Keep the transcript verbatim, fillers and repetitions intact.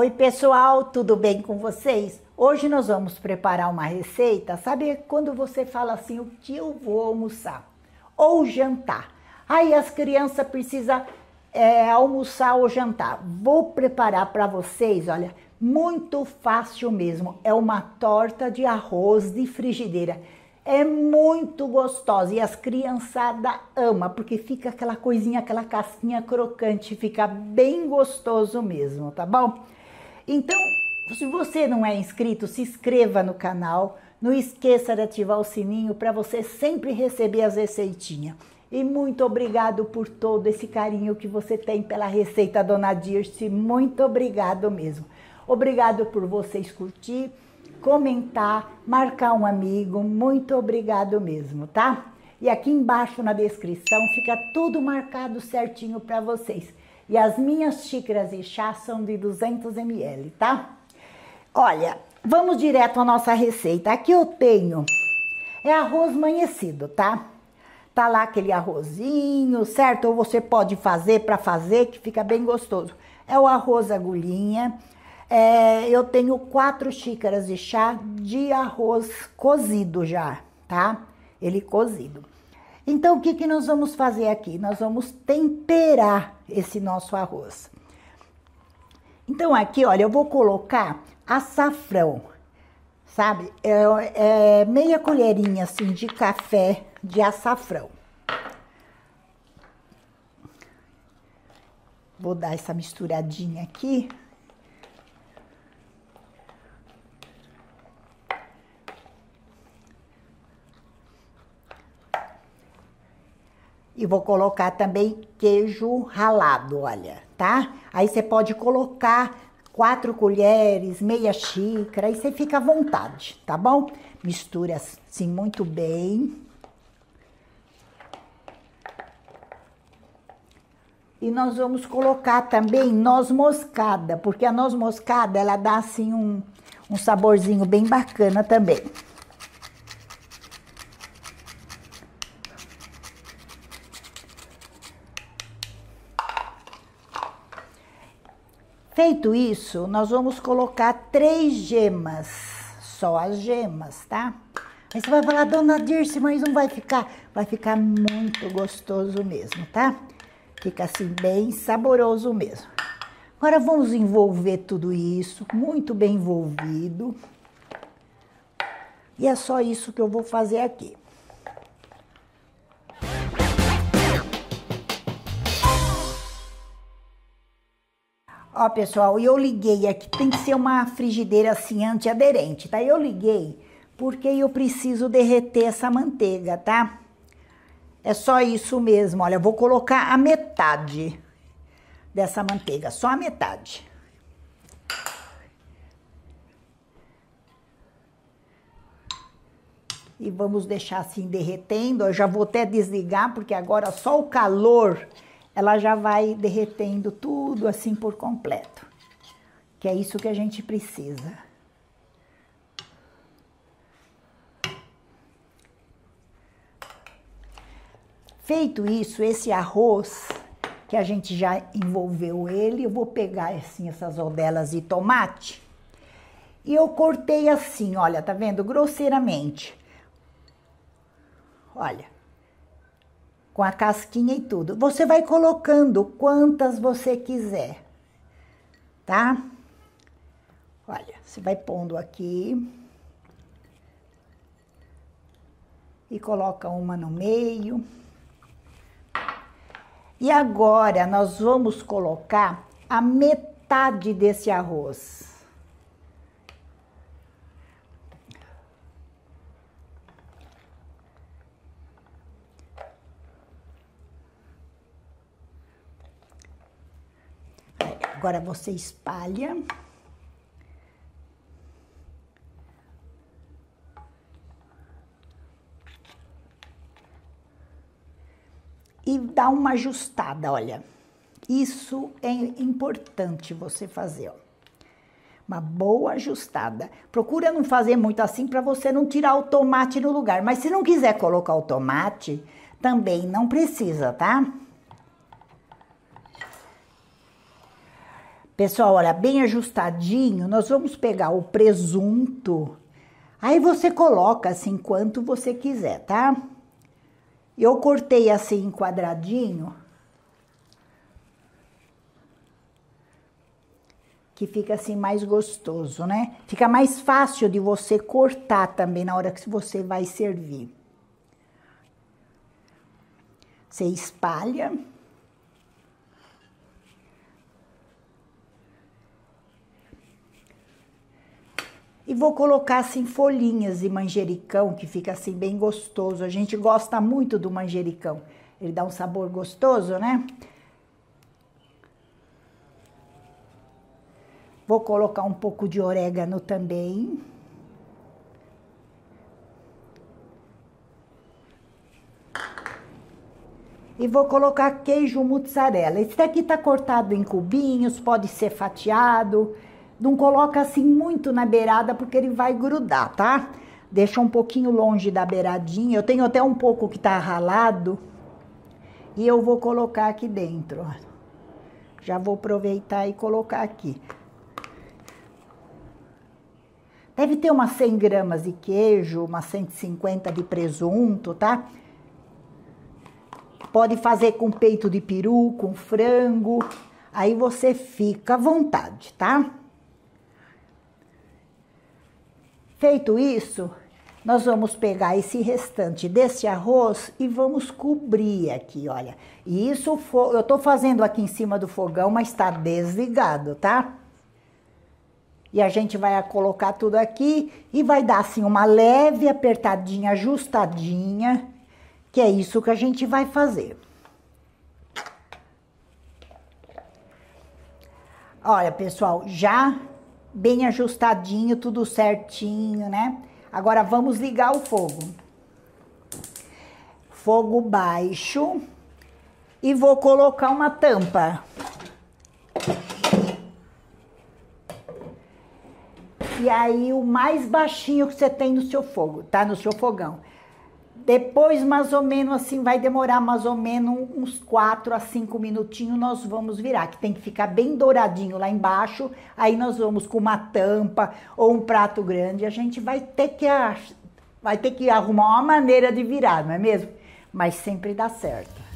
Oi pessoal, tudo bem com vocês? Hoje nós vamos preparar uma receita, sabe quando você fala assim, o que eu vou almoçar? Ou jantar. Aí as crianças precisam é, almoçar ou jantar. Vou preparar para vocês, olha, muito fácil mesmo. É uma torta de arroz de frigideira. É muito gostosa e as criançadas amam, porque fica aquela coisinha, aquela casquinha crocante, fica bem gostoso mesmo, tá bom? Então, se você não é inscrito, se inscreva no canal, não esqueça de ativar o sininho para você sempre receber as receitinhas. E muito obrigado por todo esse carinho que você tem pela Receita Dona Dirce, muito obrigado mesmo. Obrigado por vocês curtir, comentar, marcar um amigo, muito obrigado mesmo, tá? E aqui embaixo na descrição fica tudo marcado certinho para vocês. E as minhas xícaras de chá são de duzentos mililitros, tá? Olha, vamos direto à nossa receita. Aqui eu tenho, é arroz amanhecido, tá? Tá lá aquele arrozinho, certo? Ou você pode fazer para fazer, que fica bem gostoso. É o arroz agulhinha. É, eu tenho quatro xícaras de chá de arroz cozido já, tá? Ele cozido. Então, o que que nós vamos fazer aqui? Nós vamos temperar esse nosso arroz. Então, aqui, olha, eu vou colocar açafrão, sabe? É, é meia colherinha, assim, de café de açafrão. Vou dar essa misturadinha aqui. E vou colocar também queijo ralado, olha, tá? Aí você pode colocar quatro colheres, meia xícara, aí você fica à vontade, tá bom? Mistura assim muito bem. E nós vamos colocar também noz moscada, porque a noz moscada, ela dá assim um, um saborzinho bem bacana também. Feito isso, nós vamos colocar três gemas, só as gemas, tá? Aí você vai falar, Dona Dirce, mas não vai ficar? Vai ficar muito gostoso mesmo, tá? Fica assim bem saboroso mesmo. Agora vamos envolver tudo isso, muito bem envolvido. E é só isso que eu vou fazer aqui. Ó, pessoal, eu liguei aqui, tem que ser uma frigideira assim, antiaderente, tá? Eu liguei porque eu preciso derreter essa manteiga, tá? É só isso mesmo, olha, eu vou colocar a metade dessa manteiga, só a metade. E vamos deixar assim derretendo, eu já vou até desligar, porque agora só o calor... ela já vai derretendo tudo assim por completo, que é isso que a gente precisa. Feito isso, esse arroz, que a gente já envolveu ele, eu vou pegar assim essas rodelas de tomate, e eu cortei assim, olha, tá vendo? Grosseiramente. Olha. Com a casquinha e tudo. Você vai colocando quantas você quiser, tá? Olha, você vai pondo aqui. E coloca uma no meio. E agora, nós vamos colocar a metade desse arroz. Agora você espalha. E dá uma ajustada, olha. Isso é importante você fazer, ó. Uma boa ajustada. Procura não fazer muito assim para você não tirar o tomate do lugar. Mas se não quiser colocar o tomate, também não precisa, tá? Pessoal, olha, bem ajustadinho, nós vamos pegar o presunto. Aí você coloca assim quanto você quiser, tá? Eu cortei assim em quadradinho, que fica assim mais gostoso, né? Fica mais fácil de você cortar também na hora que você vai servir. Você espalha. E vou colocar assim folhinhas de manjericão, que fica assim bem gostoso. A gente gosta muito do manjericão. Ele dá um sabor gostoso, né? Vou colocar um pouco de orégano também. E vou colocar queijo mussarela. Esse daqui tá cortado em cubinhos, pode ser fatiado. Não coloca assim muito na beirada, porque ele vai grudar, tá? Deixa um pouquinho longe da beiradinha. Eu tenho até um pouco que tá ralado. E eu vou colocar aqui dentro. Já vou aproveitar e colocar aqui. Deve ter umas cem gramas de queijo, umas cento e cinquenta de presunto, tá? Pode fazer com peito de peru, com frango. Aí você fica à vontade, tá? Feito isso, nós vamos pegar esse restante desse arroz e vamos cobrir aqui, olha. E isso eu tô fazendo aqui em cima do fogão, mas tá desligado, tá? E a gente vai colocar tudo aqui e vai dar assim uma leve apertadinha, ajustadinha, que é isso que a gente vai fazer. Olha, pessoal, já bem ajustadinho, tudo certinho, né? Agora vamos ligar o fogo. Fogo baixo e vou colocar uma tampa. E aí o mais baixinho que você tem no seu fogo, tá? No seu fogão. Depois, mais ou menos assim, vai demorar mais ou menos uns quatro a cinco minutinhos, nós vamos virar, que tem que ficar bem douradinho lá embaixo. Aí nós vamos com uma tampa ou um prato grande, a gente vai ter que, vai ter que arrumar uma maneira de virar, não é mesmo? Mas sempre dá certo.